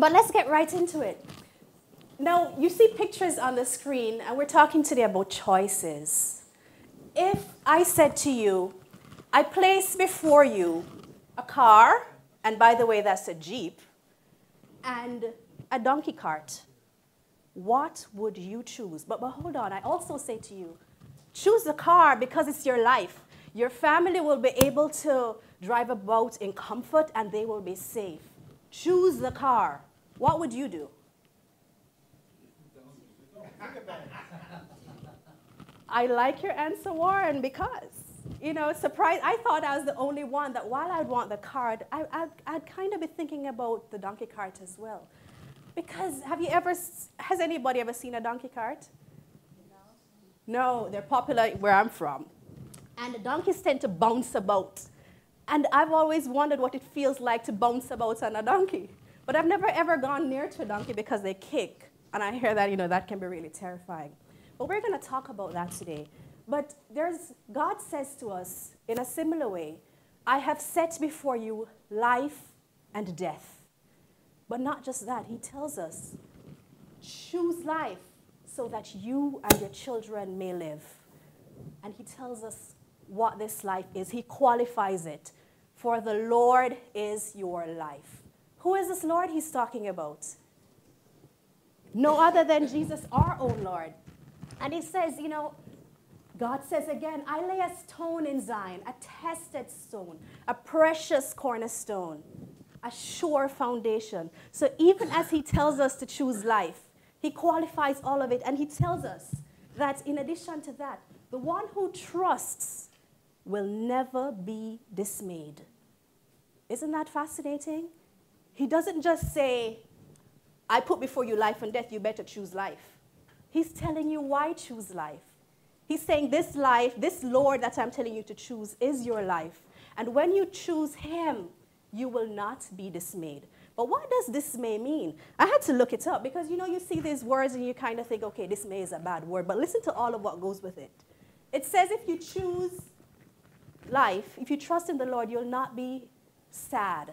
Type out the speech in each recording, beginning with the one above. But let's get right into it. Now, you see pictures on the screen, and we're talking today about choices. If I said to you, I place before you a car, and by the way, that's a Jeep, and a donkey cart, what would you choose? But hold on, I also say to you, choose the car because it's your life. Your family will be able to drive about in comfort and they will be safe. Choose the car. What would you do? I like your answer, Warren, because, you know, surprise, I thought I was the only one that while I'd want the card, I'd kind of be thinking about the donkey cart as well. Because has anybody ever seen a donkey cart? No, they're popular where I'm from. And the donkeys tend to bounce about. And I've always wondered what it feels like to bounce about on a donkey. But I've never ever gone near to a donkey because they kick. And I hear that, you know, that can be really terrifying. But we're going to talk about that today. But God says to us in a similar way, I have set before you life and death. But not just that, he tells us, choose life so that you and your children may live. And he tells us what this life is. He qualifies it. For the Lord is your life. Who is this Lord he's talking about? No other than Jesus, our own Lord. And he says, you know, God says again, I lay a stone in Zion, a tested stone, a precious cornerstone, a sure foundation. So even as he tells us to choose life, he qualifies all of it. And he tells us that in addition to that, the one who trusts will never be dismayed. Isn't that fascinating? He doesn't just say, I put before you life and death, you better choose life. He's telling you why choose life. He's saying this life, this Lord that I'm telling you to choose is your life. And when you choose him, you will not be dismayed. But what does dismay mean? I had to look it up because, you know, you see these words and you kind of think, okay, dismay is a bad word. But listen to all of what goes with it. It says if you choose life, if you trust in the Lord, you'll not be sad.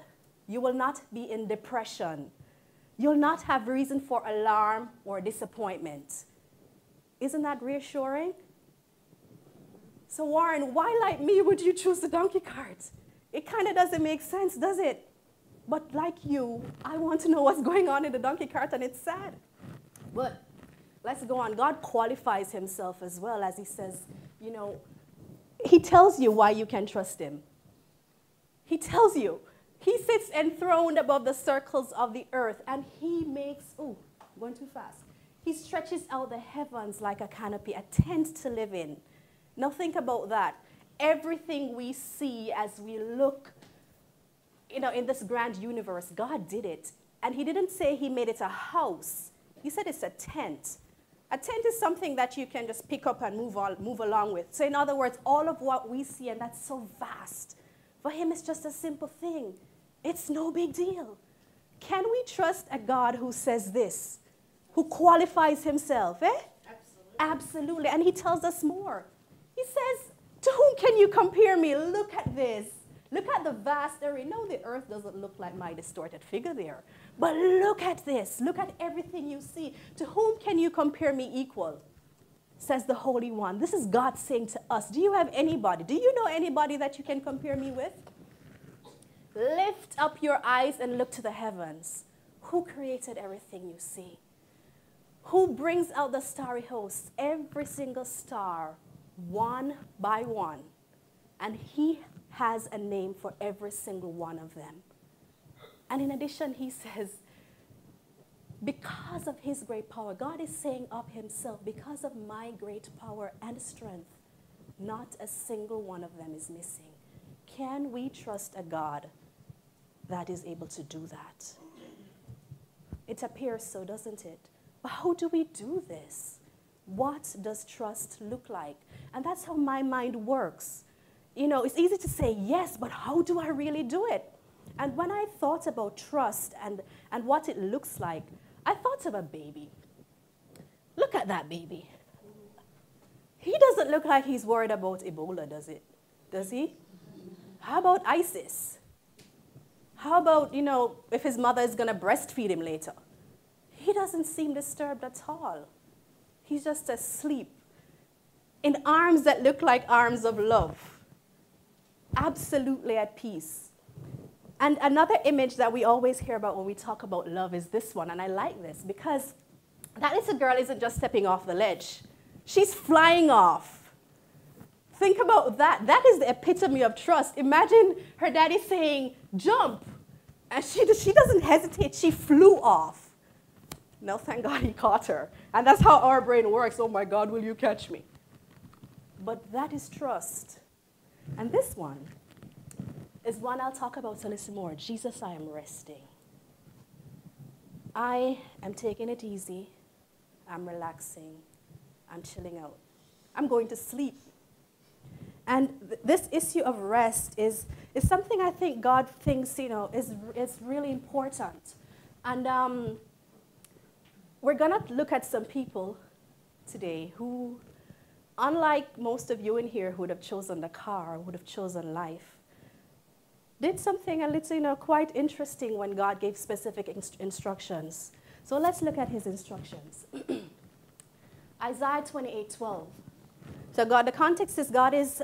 You will not be in depression. You'll not have reason for alarm or disappointment. Isn't that reassuring? So Warren, why, like me, would you choose the donkey cart? It kind of doesn't make sense, does it? But like you, I want to know what's going on in the donkey cart, and it's sad. But let's go on. God qualifies himself as well as he says, you know, he tells you why you can trust him. He tells you. He sits enthroned above the circles of the earth, and he makes, ooh, I'm going too fast. He stretches out the heavens like a canopy, a tent to live in. Now think about that. Everything we see as we look, you know, in this grand universe, God did it. And he didn't say he made it a house. He said it's a tent. A tent is something that you can just pick up and move along with. So in other words, all of what we see, and that's so vast, for him it's just a simple thing. It's no big deal. Can we trust a God who says this, who qualifies himself, eh? Absolutely. Absolutely. And he tells us more. He says, to whom can you compare me? Look at this. Look at the vast area. No, the earth doesn't look like my distorted figure there. But look at this. Look at everything you see. To whom can you compare me equal? Says the Holy One. This is God saying to us, do you have anybody? Do you know anybody that you can compare me with? Lift up your eyes and look to the heavens. Who created everything you see? Who brings out the starry hosts? Every single star, one by one. And he has a name for every single one of them. And in addition, he says, because of his great power, God is saying of himself, because of my great power and strength, not a single one of them is missing. Can we trust a God that is able to do that? It appears so, doesn't it? But how do we do this? What does trust look like? And that's how my mind works. You know, it's easy to say yes, but how do I really do it? And when I thought about trust and what it looks like, I thought of a baby. Look at that baby. He doesn't look like he's worried about Ebola, does it? Does he? How about ISIS? How about, you know, if his mother is going to breastfeed him later? He doesn't seem disturbed at all. He's just asleep in arms that look like arms of love, absolutely at peace. And another image that we always hear about when we talk about love is this one, and I like this because that little girl isn't just stepping off the ledge. She's flying off. Think about that. That is the epitome of trust. Imagine her daddy saying, jump. And she doesn't hesitate. She flew off. No, thank God he caught her. And that's how our brain works. Oh, my God, will you catch me? But that is trust. And this one is one I'll talk about a little more. Jesus, I am resting. I am taking it easy. I'm relaxing. I'm chilling out. I'm going to sleep. And this issue of rest is something I think God thinks, you know, is really important. And we're going to look at some people today who, unlike most of you in here who would have chosen the car, would have chosen life, did something a little, you know, quite interesting when God gave specific instructions. So let's look at his instructions. Isaiah 28:12. So God, the context is God is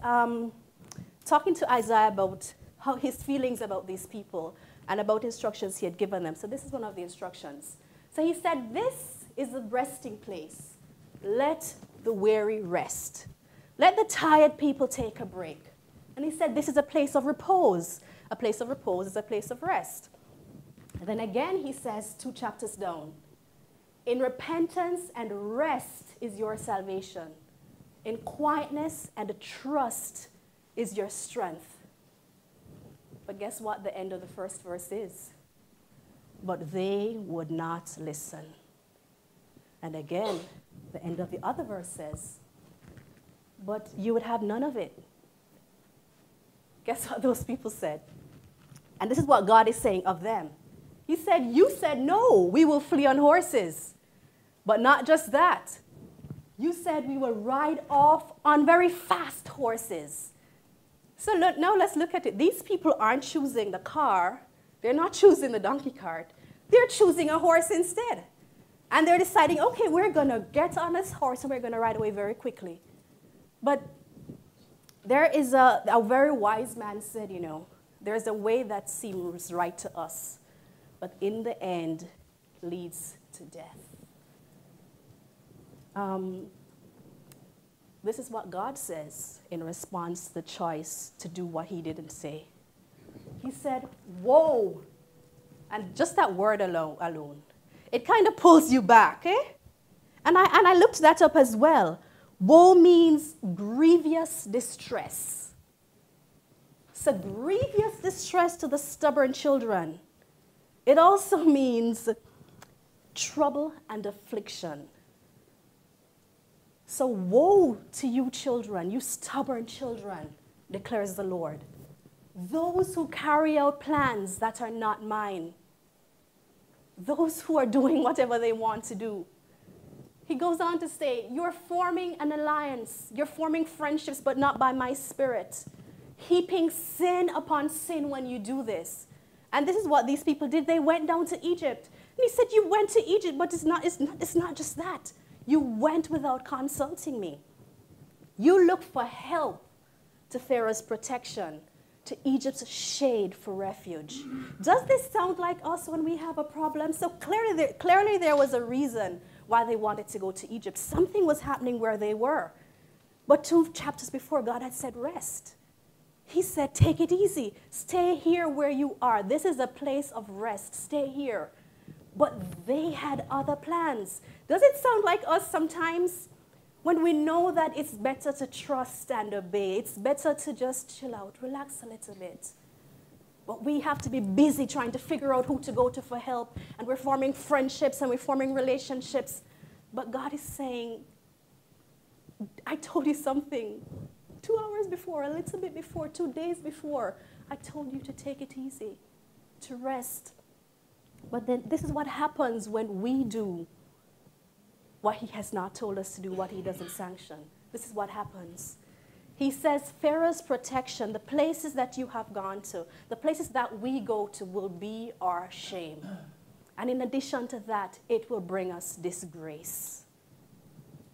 talking to Isaiah about how his feelings about these people and about instructions he had given them. So this is one of the instructions. So he said, this is the resting place. Let the weary rest. Let the tired people take a break. And he said, this is a place of repose. A place of repose is a place of rest. And then again, he says, 2 chapters down, in repentance and rest is your salvation. In quietness and trust is your strength. But guess what the end of the first verse is? But they would not listen. And again, the end of the other verse says, but you would have none of it. Guess what those people said? And this is what God is saying of them. He said, you said, no, we will flee on horses. But not just that. You said we will ride off on very fast horses. So look, now let's look at it. These people aren't choosing the car. They're not choosing the donkey cart. They're choosing a horse instead. And they're deciding, okay, we're going to get on this horse and we're going to ride away very quickly. But there is a very wise man said, you know, there's a way that seems right to us, but in the end leads to death. This is what God says in response to the choice to do what he didn't say. He said, woe. And just that word alone, it kind of pulls you back, eh? And I looked that up as well. Woe means grievous distress. So grievous distress to the stubborn children. It also means trouble and affliction. So woe to you children, you stubborn children, declares the Lord. Those who carry out plans that are not mine. Those who are doing whatever they want to do. He goes on to say, you're forming an alliance. You're forming friendships, but not by my spirit. Heaping sin upon sin when you do this. And this is what these people did. They went down to Egypt. And he said, you went to Egypt, but it's not just that. You went without consulting me. You looked for help to Pharaoh's protection, to Egypt's shade for refuge. Does this sound like us when we have a problem? So clearly there was a reason why they wanted to go to Egypt. Something was happening where they were. But 2 chapters before, God had said rest. He said, take it easy. Stay here where you are. This is a place of rest. Stay here. But they had other plans. Does it sound like us sometimes when we know that it's better to trust and obey? It's better to just chill out, relax a little bit. But we have to be busy trying to figure out who to go to for help. And we're forming friendships and we're forming relationships. But God is saying, I told you something 2 hours before, a little bit before, 2 days before. I told you to take it easy, to rest. But then this is what happens when we do what he has not told us to do, what he doesn't sanction. This is what happens. He says Pharaoh's protection, the places that you have gone to, the places that we go to will be our shame. And in addition to that, it will bring us disgrace.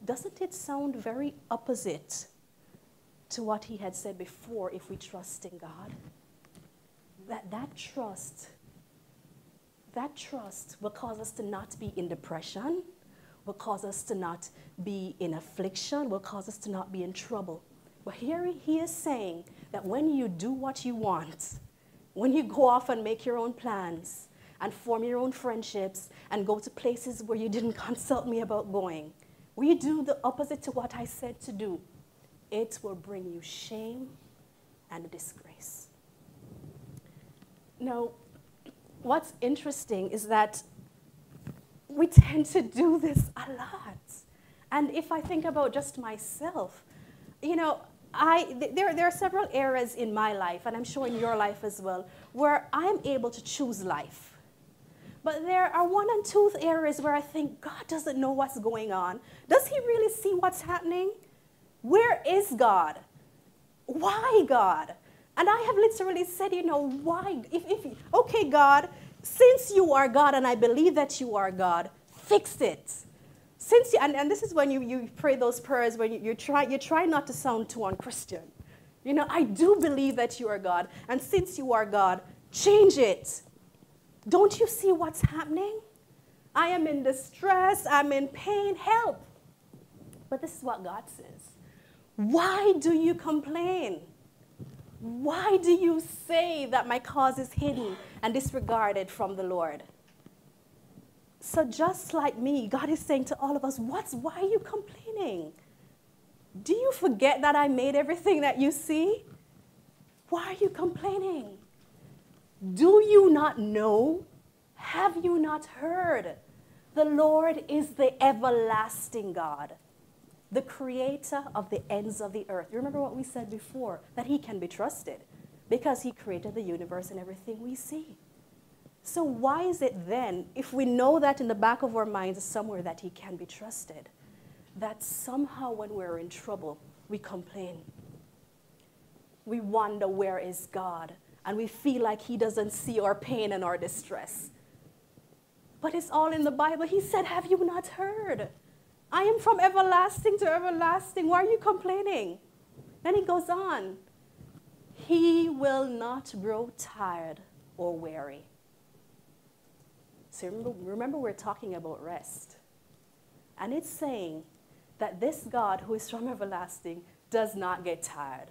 Doesn't it sound very opposite to what he had said before, if we trust in God? That trust will cause us to not be in depression, will cause us to not be in affliction, will cause us to not be in trouble. But here he is saying that when you do what you want, when you go off and make your own plans and form your own friendships and go to places where you didn't consult me about going, where you do the opposite to what I said to do, it will bring you shame and disgrace. Now, what's interesting is that we tend to do this a lot. And if I think about just myself, you know, there are several areas in my life, and I'm sure in your life as well, where I'm able to choose life. But there are 1 and 2 areas where I think, God doesn't know what's going on. Does he really see what's happening? Where is God? Why, God? And I have literally said, you know, why? Okay, God, since you are God and I believe that you are God, fix it. Since you, and this is when you pray those prayers, when you try not to sound too unchristian. You know, I do believe that you are God, and since you are God, change it. Don't you see what's happening? I am in distress, I'm in pain, help. But this is what God says. Why do you complain? Why do you say that my cause is hidden and disregarded from the Lord? So just like me, God is saying to all of us, why are you complaining? Do you forget that I made everything that you see? Why are you complaining? Do you not know? Have you not heard? The Lord is the everlasting God, the creator of the ends of the earth. You remember what we said before, that he can be trusted because he created the universe and everything we see. So why is it then, if we know that in the back of our minds somewhere that he can be trusted, that somehow when we're in trouble, we complain? We wonder, where is God? And we feel like he doesn't see our pain and our distress. But it's all in the Bible. He said, have you not heard? I am from everlasting to everlasting. Why are you complaining? Then he goes on. He will not grow tired or weary. So remember we're talking about rest. And it's saying that this God who is from everlasting does not get tired.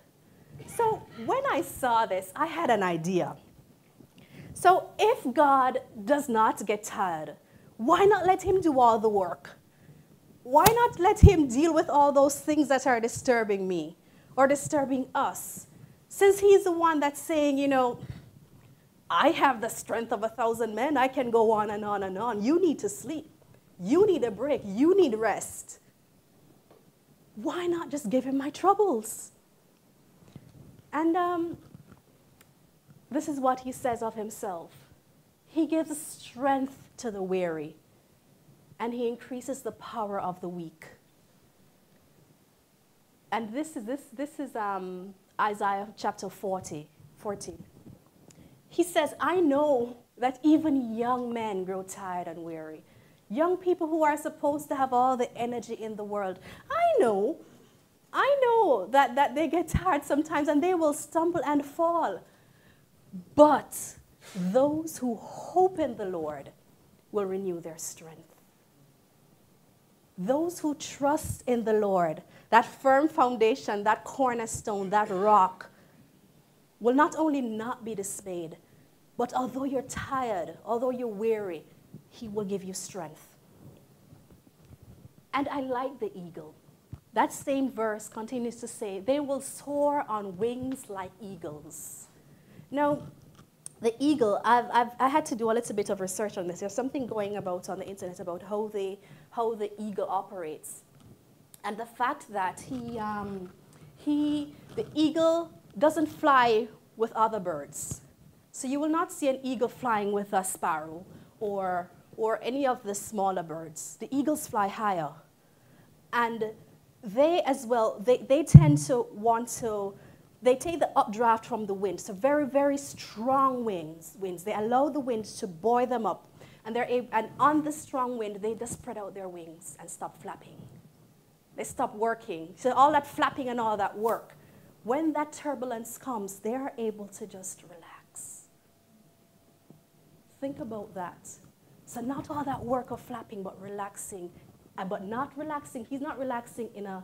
So when I saw this, I had an idea. So if God does not get tired, why not let him do all the work? Why not let him deal with all those things that are disturbing me or disturbing us? Since he's the one that's saying, you know, I have the strength of 1,000 men. I can go on and on and on. You need to sleep. You need a break. You need rest. Why not just give him my troubles? And this is what he says of himself. He gives strength to the weary, and he increases the power of the weak. And this is Isaiah chapter 14. He says, I know that even young men grow tired and weary. Young people who are supposed to have all the energy in the world. I know that they get tired sometimes and they will stumble and fall. But those who hope in the Lord will renew their strength. Those who trust in the Lord, that firm foundation, that cornerstone, that rock, will not only not be dismayed, but although you're tired, although you're weary, he will give you strength. And I like the eagle. That same verse continues to say, they will soar on wings like eagles. Now, the eagle, I had to do a little bit of research on this. There's something going about on the internet about how the eagle operates. And the fact that the eagle doesn't fly with other birds. So you will not see an eagle flying with a sparrow or any of the smaller birds. The eagles fly higher. And they as well, they tend to want to, they take the updraft from the wind, so very, very strong winds. They allow the wind to buoy them up, and on the strong wind, they just spread out their wings and stop flapping. They stop working. So all that flapping and all that work, when that turbulence comes, they are able to just relax. Think about that. So not all that work of flapping, but relaxing, but not relaxing. He's not relaxing in a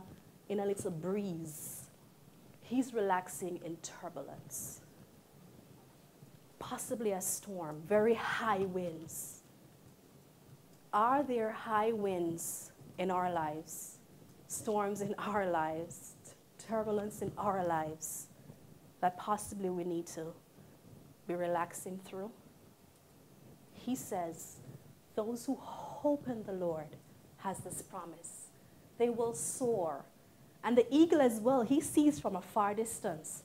little breeze. He's relaxing in turbulence, possibly a storm, very high winds. Are there high winds in our lives, storms in our lives, turbulence in our lives that possibly we need to be relaxing through? He says, those who hope in the Lord has this promise. They will soar. And the eagle as well, he sees from a far distance.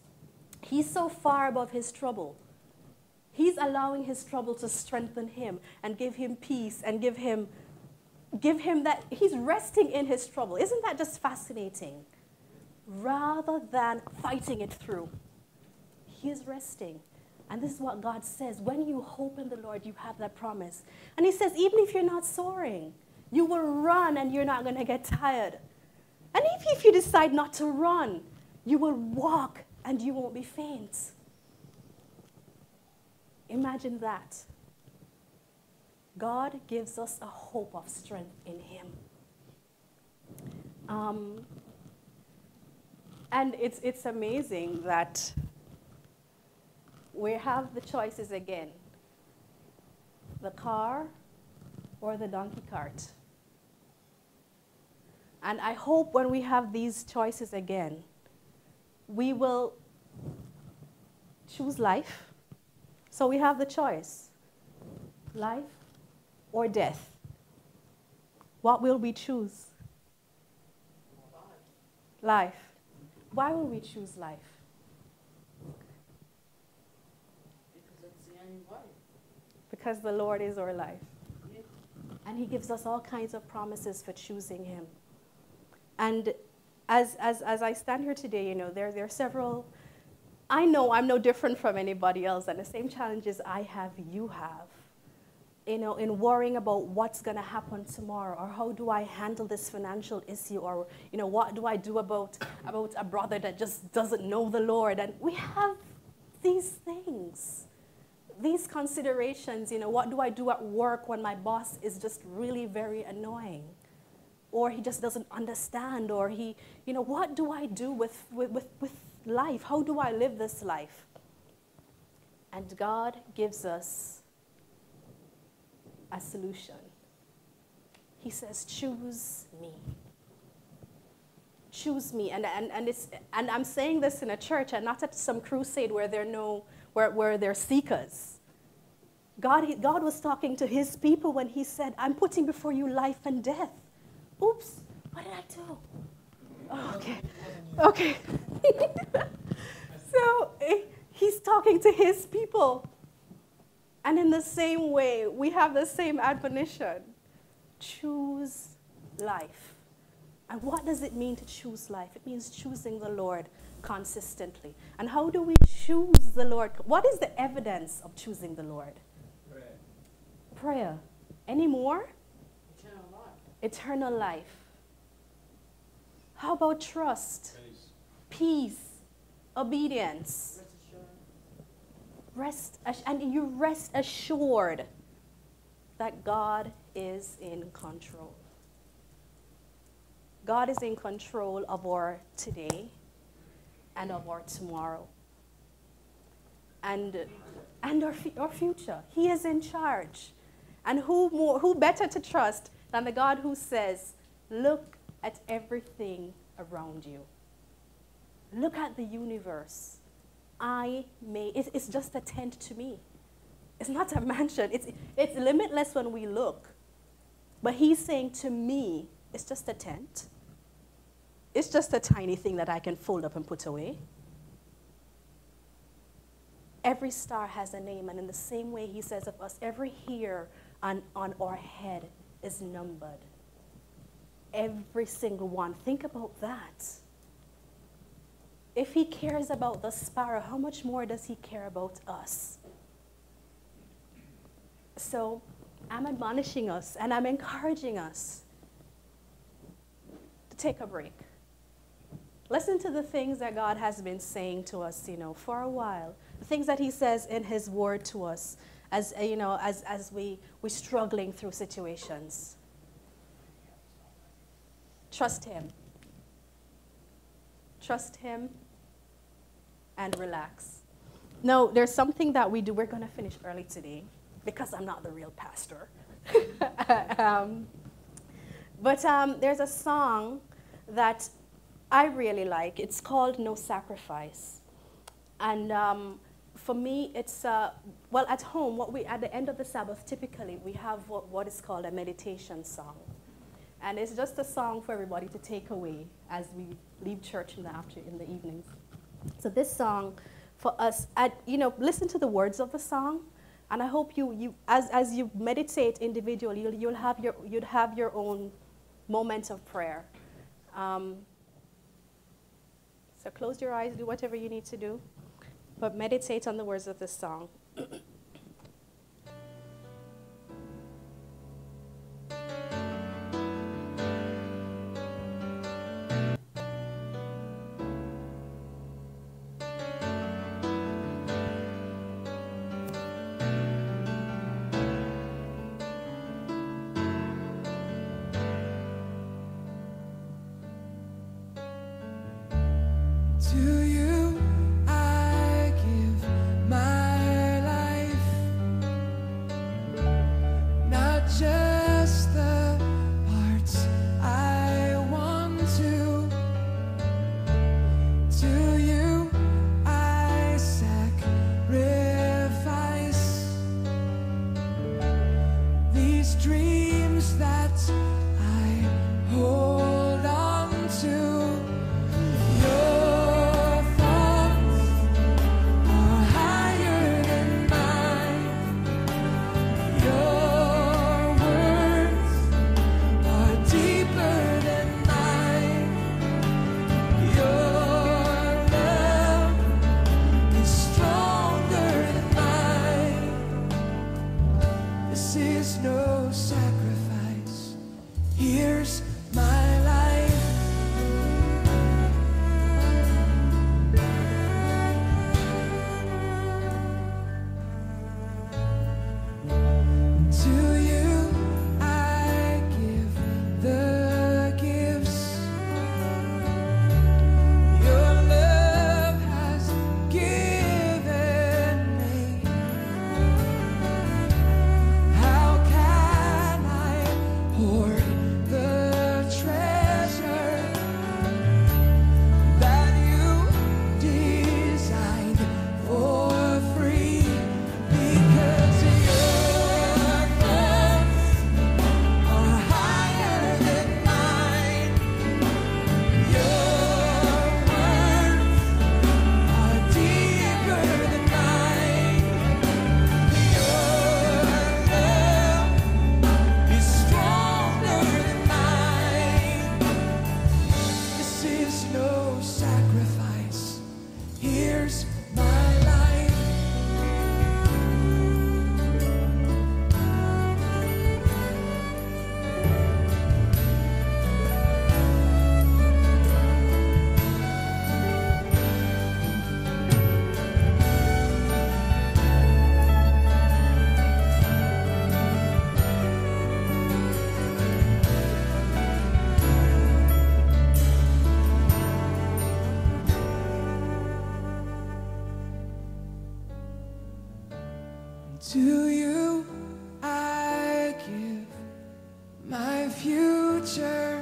He's so far above his trouble. He's allowing his trouble to strengthen him and give him peace and give him that he's resting in his trouble. Isn't that just fascinating? Rather than fighting it through, he is resting. And this is what God says. When you hope in the Lord, you have that promise. And he says, even if you're not soaring, you will run and you're not going to get tired. And if you decide not to run, you will walk and you won't be faint. Imagine that. God gives us a hope of strength in him. And it's amazing that we have the choices again. The car or the donkey cart. And I hope when we have these choices again, we will choose life. So we have the choice, life or death. What will we choose? Life. Why will we choose life? Because it's the only way. Because the Lord is our life. Yes. And he gives us all kinds of promises for choosing him. And as I stand here today, you know, there are several, I know I'm no different from anybody else, and the same challenges I have, you have. You know, in worrying about what's going to happen tomorrow, or how do I handle this financial issue, or, you know, what do I do about a brother that just doesn't know the Lord? And we have these things, these considerations, you know, what do I do at work when my boss is just really very annoying? Or he just doesn't understand, or he, you know, what do I do with life? How do I live this life? And God gives us a solution. He says, choose me. Choose me. And I'm saying this in a church and not at some crusade where there are where there are seekers. God was talking to his people when he said, I'm putting before you life and death. Oops, what did I do? Oh, okay. So he's talking to his people. And in the same way, we have the same admonition. Choose life. And what does it mean to choose life? It means choosing the Lord consistently. And how do we choose the Lord? What is the evidence of choosing the Lord? Prayer. Any more? Eternal life. How about trust? Peace. Obedience. And you rest assured that God is in control. God is in control of our today and of our tomorrow. And our future. He is in charge. And who better to trust than the God who says, look at everything around you. Look at the universe. It's just a tent to me. It's not a mansion. It's limitless when we look. But he's saying to me, it's just a tent. It's just a tiny thing that I can fold up and put away. Every star has a name, and in the same way he says of us, every hair on our head is numbered. every single one. Think about that. If he cares about the sparrow, how much more does he care about us? So I'm admonishing us and I'm encouraging us to take a break. Listen to the things that God has been saying to us, for a while. The things that he says in his word to us as, we're struggling through situations. Trust him. Trust him and relax. Now, there's something that we do. We're going to finish early today because I'm not the real pastor. There's a song that I really like. It's called No Sacrifice. And for me, it's, well, at home, at the end of the Sabbath, typically, we have what is called a meditation song. And it's just a song for everybody to take away as we leave church in the evenings. So this song, for us, listen to the words of the song, and I hope as you meditate individually, you'd have your own moment of prayer. So close your eyes, do whatever you need to do, but meditate on the words of this song. To you I give my future,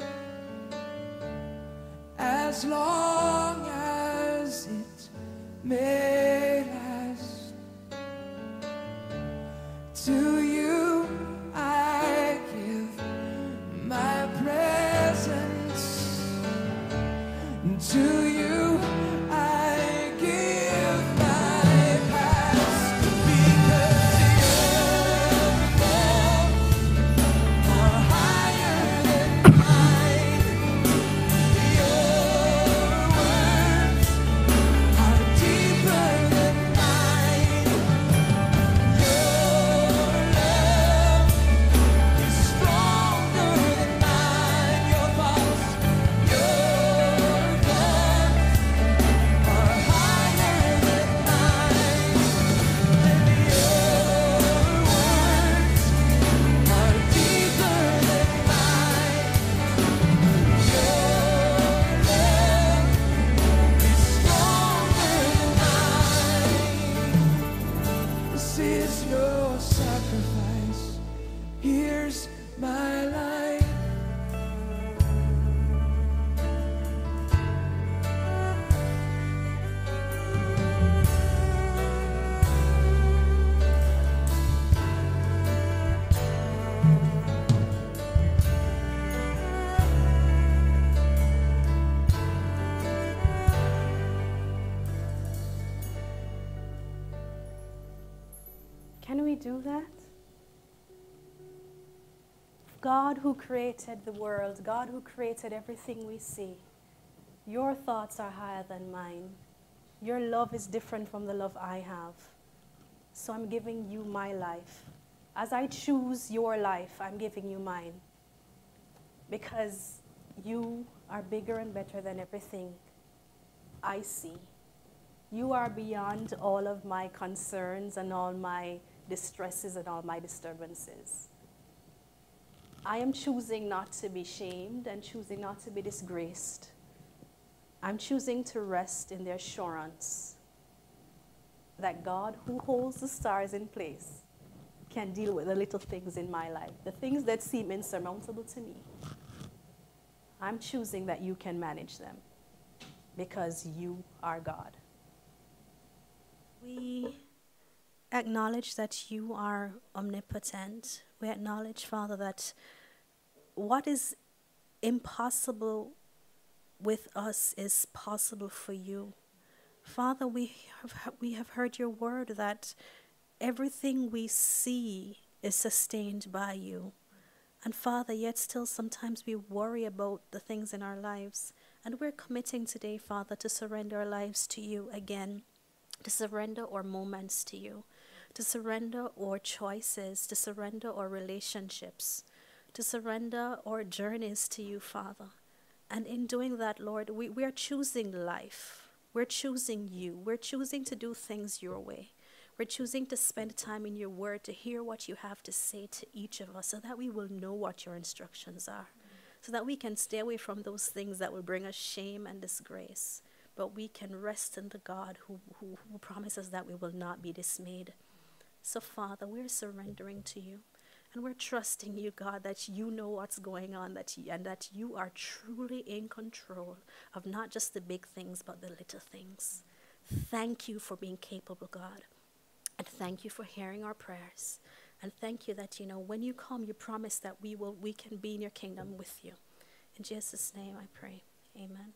as long as it may last. To you I give my presence, and to you Can we do that? God who created the world, God who created everything we see, your thoughts are higher than mine. Your love is different from the love I have. So I'm giving you my life. As I choose your life, I'm giving you mine. Because you are bigger and better than everything I see. You are beyond all of my concerns and all my distresses and all my disturbances. I am choosing not to be shamed and choosing not to be disgraced. I'm choosing to rest in the assurance that God, who holds the stars in place, can deal with the little things in my life, the things that seem insurmountable to me. I'm choosing that you can manage them because you are God. We acknowledge that you are omnipotent. We acknowledge, Father, that what is impossible with us is possible for you. Father, we have heard your word that everything we see is sustained by you. And Father, yet still sometimes we worry about the things in our lives. And we're committing today, Father, to surrender our lives to you again, to surrender our moments to you, to surrender our choices, to surrender our relationships, to surrender our journeys to you, Father. And in doing that, Lord, we are choosing life. We're choosing you. We're choosing to do things your way. We're choosing to spend time in your word to hear what you have to say to each of us so that we will know what your instructions are, so that we can stay away from those things that will bring us shame and disgrace. But we can rest in the God who promises that we will not be dismayed. So, Father, we're surrendering to you. And we're trusting you, God, that you know what's going on, that you are truly in control of not just the big things, but the little things. Thank you for being capable, God. And thank you for hearing our prayers. And thank you that, you know, when you come, you promise that we can be in your kingdom with you. In Jesus' name I pray. Amen.